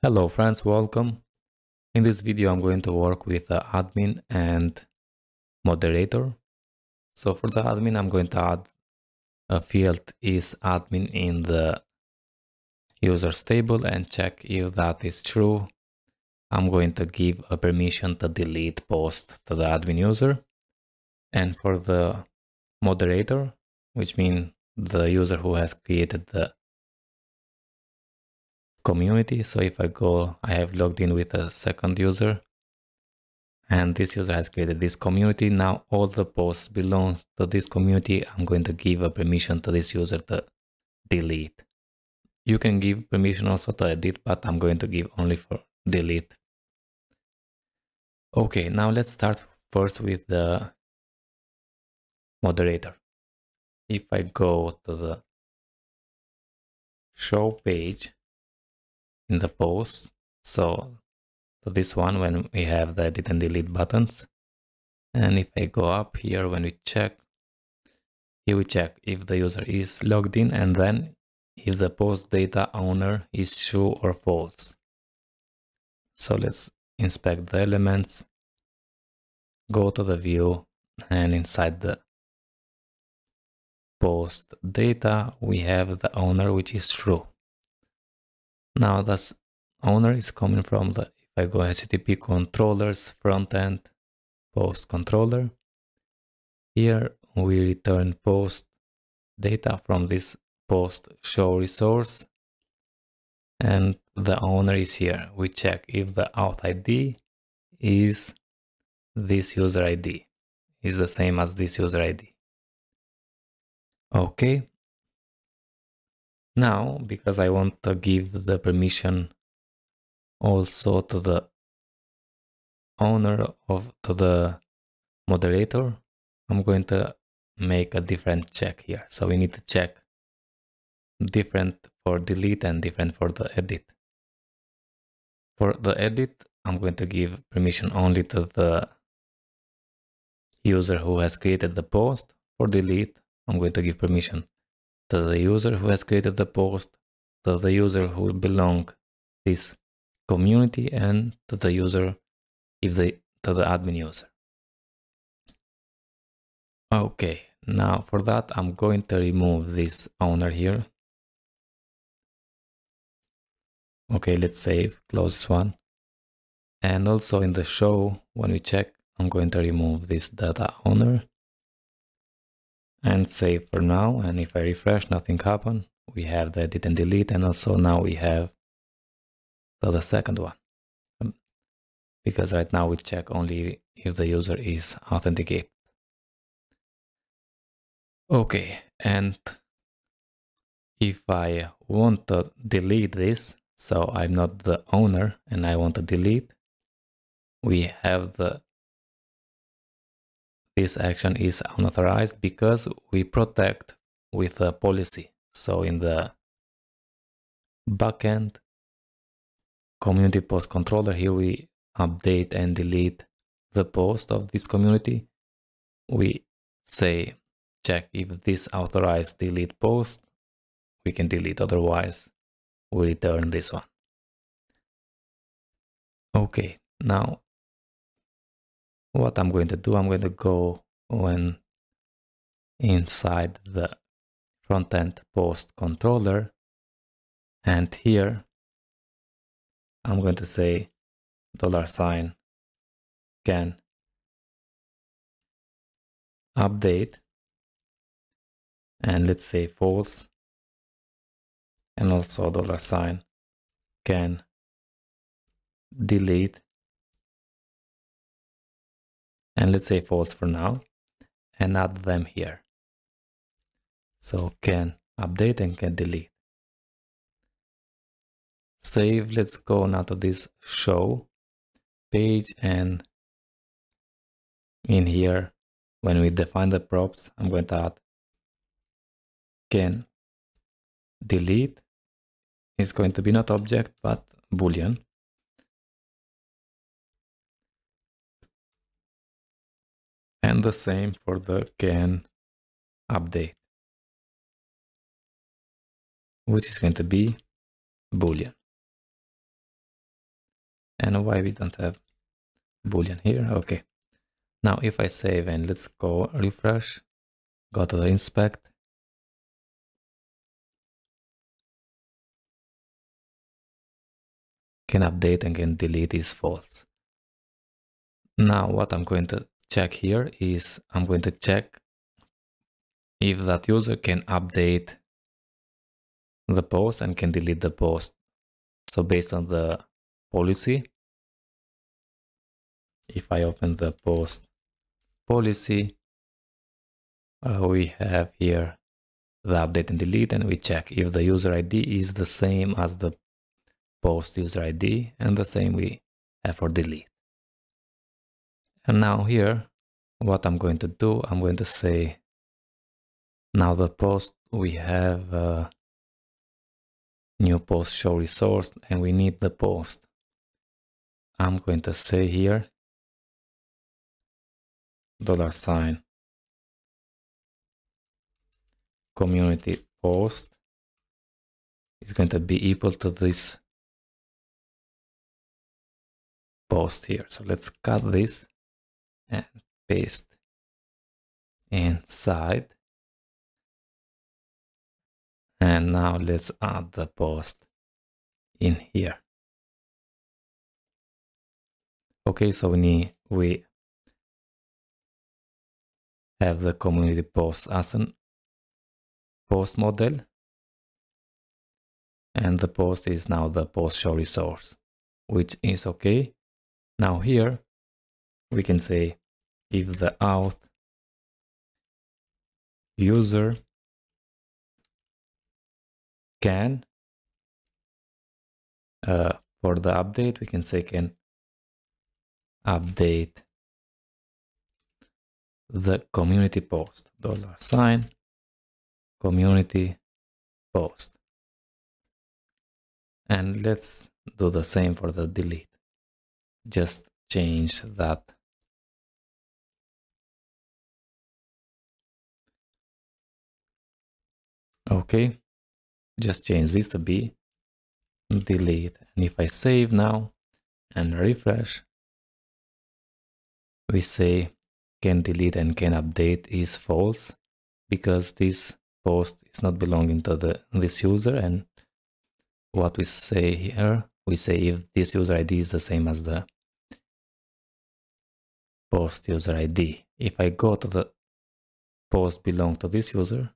Hello friends, welcome. In this video I'm going to work with the admin and moderator. So for the admin I'm going to add a field is admin in the users table and check if that is true. I'm going to give a permission to delete post to the admin user. And for the moderator, which means the user who has created the community. So if I have logged in with a second user and this user has created this community. Now all the posts belong to this community. I'm going to give a permission to this user to delete. You can give permission also to edit, but I'm going to give only for delete. Okay, now let's start first with the moderator. If I go to the show page in the post, so to this one when we have the edit and delete buttons, and if I go up here, when we check here, we check if the user is logged in and then if the post data owner is true or false. So let's inspect the elements, go to the view, and inside the post data we have the owner, which is true. Now this owner is coming from the, if I go HTTP controllers frontend post controller, here we return post data from this post show resource, and the owner is here. We check if the auth ID is this user ID, is the same as this user ID. Okay. Now, because I want to give the permission also to the owner to the moderator, I'm going to make a different check here. So we need to check different for delete and different for the edit. For the edit, I'm going to give permission only to the user who has created the post. For delete, I'm going to give permission to the user who has created the post, to the user who belongs this community, and to the user to the admin user. Okay, now for that I'm going to remove this owner here. Okay, let's save, close this one. And also in the show, when we check, I'm going to remove this data owner and save for now. And if I refresh, nothing happened. We have the edit and delete, and also now we have the second one, because right now we check only if the user is authenticated. Okay, and if I want to delete this, so I'm not the owner and I want to delete, we have the this action is unauthorized because we protect with a policy. So in the backend community post controller, here we update and delete the post of this community. We say check if this authorized delete post, we can delete, otherwise we return this one. Okay, now what I'm going to do, I'm going to go when inside the frontend post controller, and here I'm going to say $can update, and let's say false, and also $can delete, and let's say false for now, and add them here. So can update and can delete. Save. Let's go now to this show page, and in here when we define the props, I'm going to add can delete. It's going to be not object but boolean. And the same for the can update, which is going to be boolean. and why we don't have boolean here. Okay, now if I save and let's go refresh, go to the inspect, can update and can delete is false. Now what I'm going to check here is I'm going to check if that user can update the post and can delete the post. So based on the policy, if I open the post policy, we have here the update and delete, and we check if the user ID is the same as the post user ID, and the same we have for delete. And now here, what I'm going to do, I'm going to say, now the post, we have new post show resource, and we need the post. I'm going to say here, $community post is going to be equal to this post here. So let's cut this and paste inside. And now let's add the post in here. Okay, so we have the community post as an post model, and the post is now the post show resource, which is okay. Now here we can say if the auth user can, for the update we can say can update the community post, $community post. And let's do the same for the delete. Just change that okay, just change this to be delete. And if I save now and refresh, we say can delete and can update is false, because this post is not belonging to this user. And what we say here, we say if this user ID is the same as the post user ID. If I go to the post belong to this user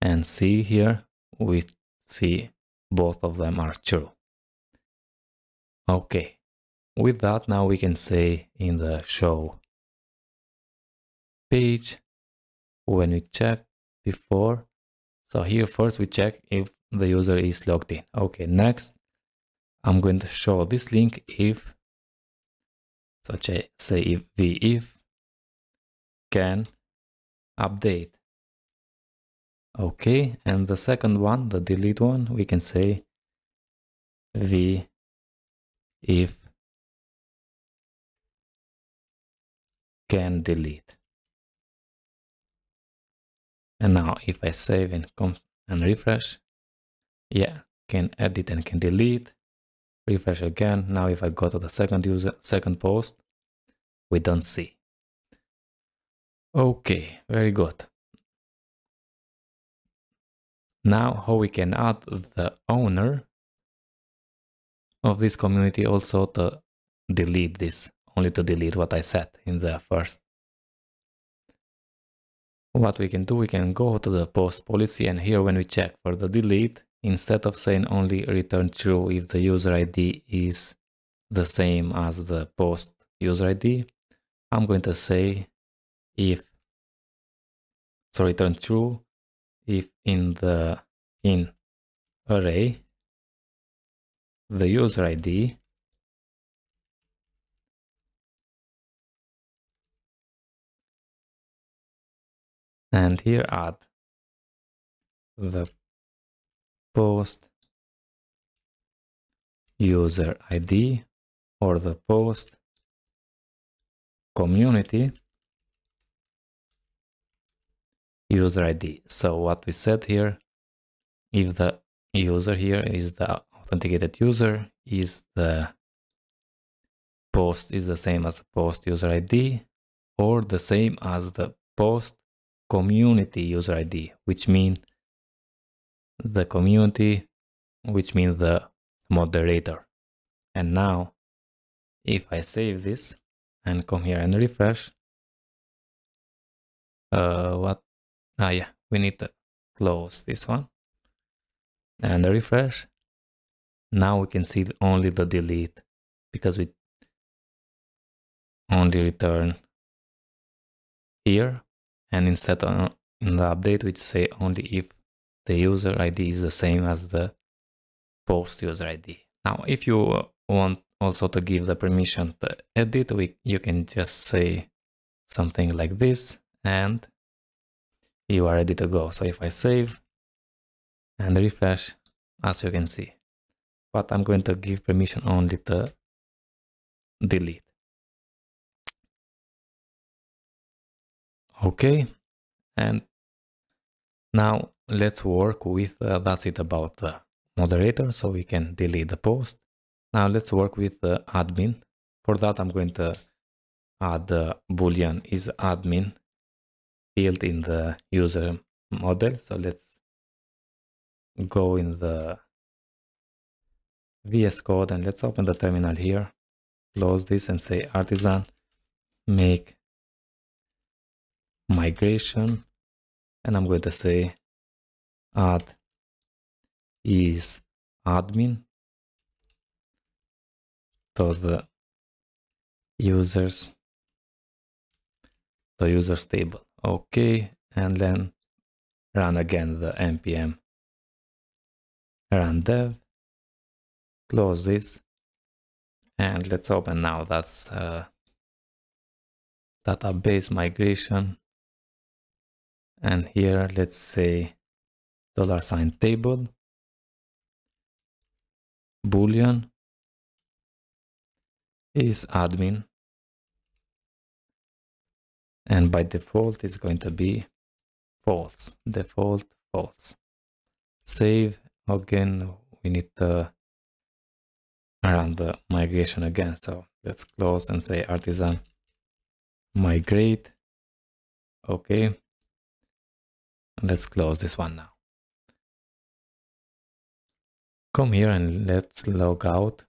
and see here, we see both of them are true. Okay, with that, now we can say in the show page, when we check before, so here first we check if the user is logged in. Okay, next I'm going to show this link if, so say if v_if can update. Okay, and the second one, the delete one, we can say v_if can delete. And now if I save and refresh, yeah, can edit and can delete. Refresh again. Now if I go to the second post, we don't see. Okay, very good. Now how we can add the owner of this community also to delete this, only to delete what I said in the first. What we can do, we can go to the post policy, and here when we check for the delete, instead of saying only return true if the user ID is the same as the post user ID, I'm going to say if, so return true if in the in array the user ID and here add the post user ID or the post community user ID. So what we said here, if the user here is the authenticated user, is the post is the same as the post user ID or the same as the post community user ID, which means the community, which means the moderator. And now if I save this and come here and refresh, we need to close this one and refresh. Now we can see only the delete, because we only return here, and instead in the update we say only if the user ID is the same as the post user ID. Now if you want also to give the permission to edit, you can just say something like this and you are ready to go. So if I save and refresh, as you can see, but I'm going to give permission only to delete. Okay, and now let's work with that's it about the moderator, so we can delete the post. Now let's work with the admin. For that I'm going to add the boolean is admin field in the user model. So let's go in the VS Code and let's open the terminal here, close this and say artisan make migration, and I'm going to say add is admin to the users table. Okay, and then run again the npm run dev, close this, and let's open now that's database migration, and here let's say $table boolean is admin, and by default is going to be false, default false. Save again, we need to run the migration again, so let's close and say artisan migrate. Okay, let's close this one. Now come here and let's log out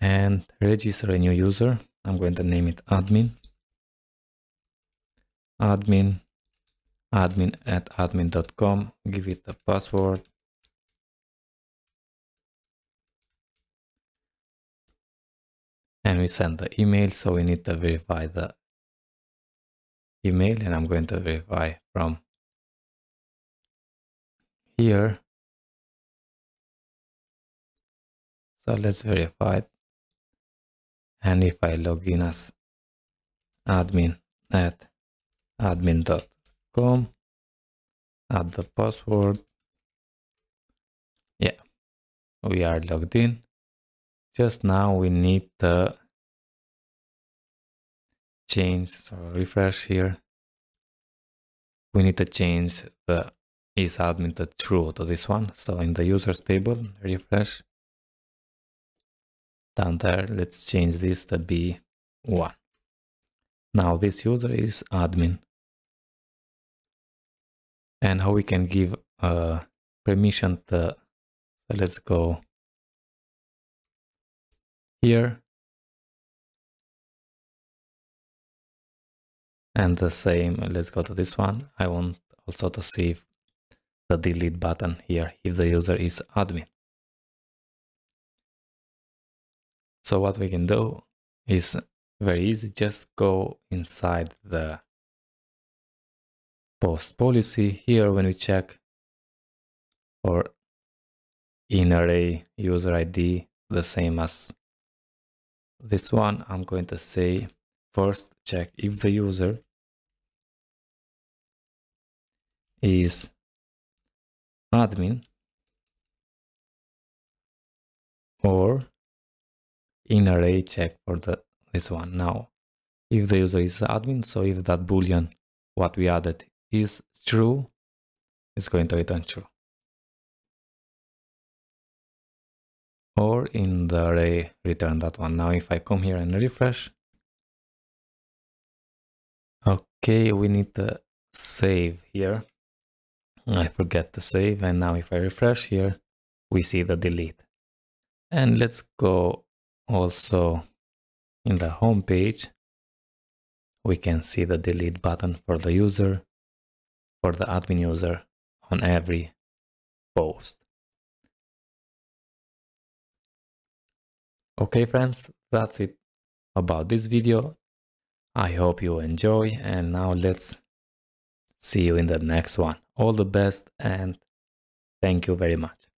and register a new user. I'm going to name it admin at admin.com, give it a password, and we send the email, so we need to verify the email, and I'm going to verify from here. So let's verify it, and if I log in as admin at admin.com, add the password, yeah, we are logged in. Just now we need to change, so refresh here, we need to change the is admin to true to this one. So in the users table, refresh down there, let's change this to be 1. Now this user is admin, and how we can give permission to, so let's go here and the same, let's go to this one. I want also to see the delete button here if the user is admin. So what we can do is very easy, just go inside the post policy here. When we check for in array user ID the same as this one, I'm going to say first check if the user is admin or in array, check for this one. Now if the user is admin, so if that boolean what we added is true, it's going to return true. or in the array return that one. Now if I come here and refresh, okay, we need to save here. I forget to save, and now if I refresh here, we see the delete. And let's go also in the home page. We can see the delete button for the user, for the admin user on every post. Okay friends, that's it about this video. I hope you enjoy, and now let's see you in the next one. All the best and thank you very much.